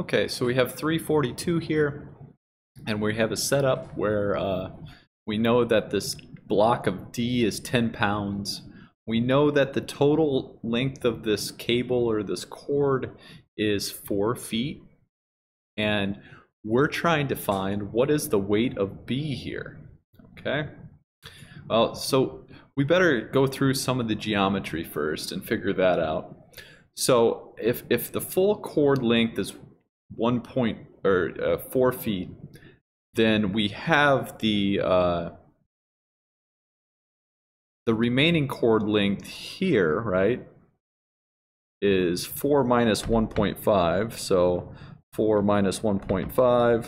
Okay, so we have 342 here, and we have a setup where we know that this block of D is 10 pounds. We know that the total length of this cable or this cord is 4 feet, and we're trying to find what is the weight of B here. Okay, well, so we better go through some of the geometry first and figure that out. So if the full cord length is 4 feet, then we have the remaining chord length here, right, is 4 minus 1.5, so 4 minus 1.5.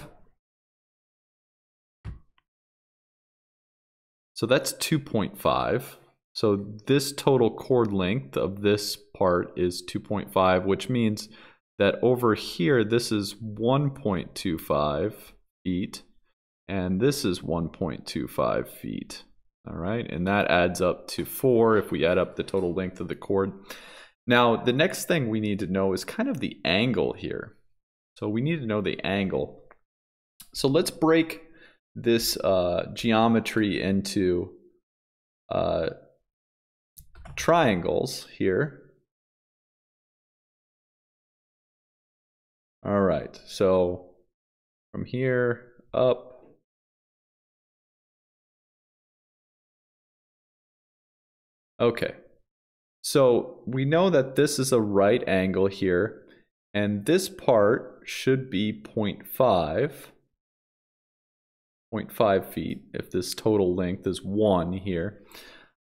So that's 2.5. So this total chord length of this part is 2.5, which means that over here this is 1.25 feet, and this is 1.25 feet. All right, and that adds up to 4 if we add up the total length of the chord. Now, the next thing we need to know is kind of the angle here. So we need to know the angle. So let's break this geometry into triangles here. All right, so from here up, okay, so we know that this is a right angle here, and this part should be 0.5 feet if this total length is 1 here.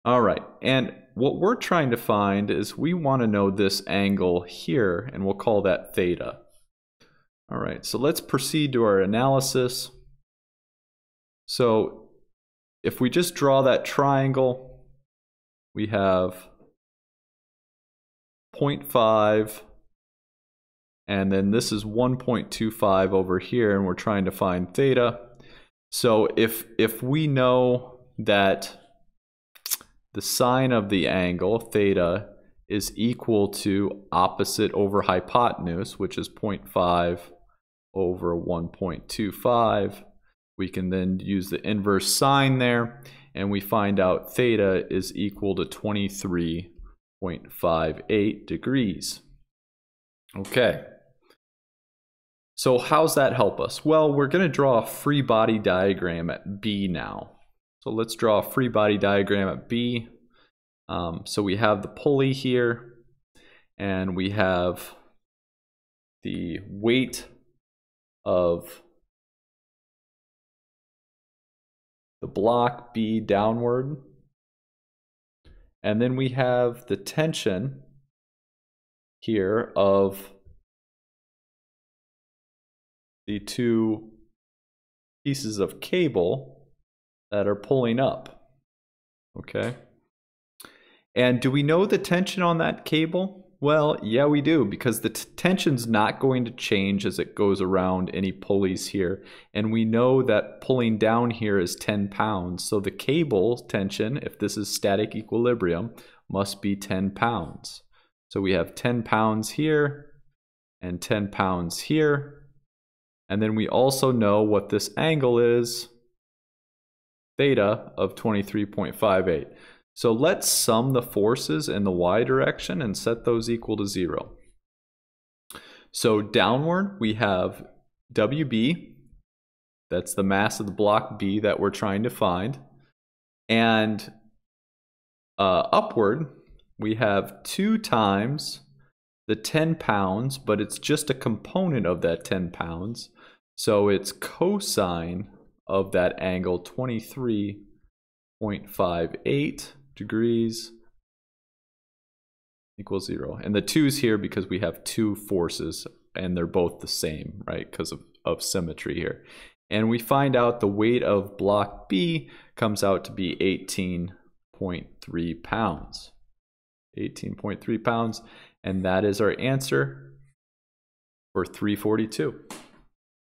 All right, and what we're trying to find is we want to know this angle here, and we'll call that theta. All right, so let's proceed to our analysis. So if we just draw that triangle, we have 0.5, and then this is 1.25 over here, and we're trying to find theta. So if we know that the sine of the angle, theta, is equal to opposite over hypotenuse, which is 0.5 over 1.25, we can then use the inverse sine there, and we find out theta is equal to 23.58 degrees. Okay, so how's that help us? Well, we're going to draw a free body diagram at B now. So let's draw a free body diagram at B. So we have the pulley here, and we have the weight of the block B downward, and then we have the tension here of the two pieces of cable that are pulling up. Okay, and do we know the tension on that cable? Well, yeah, we do, because the tension's not going to change as it goes around any pulleys here. And we know that pulling down here is 10 pounds. So the cable tension, if this is static equilibrium, must be 10 pounds. So we have 10 pounds here and 10 pounds here. And then we also know what this angle is, theta of 23.58. So let's sum the forces in the y direction and set those equal to 0. So downward we have WB, that's the mass of the block B that we're trying to find, and upward we have 2 times the 10 pounds, but it's just a component of that 10 pounds, so it's cosine of that angle 23.58. degrees equals 0. And the 2's here because we have 2 forces and they're both the same, right, because of symmetry here. And we find out the weight of block B comes out to be 18.3 pounds. 18.3 pounds, and that is our answer for 342.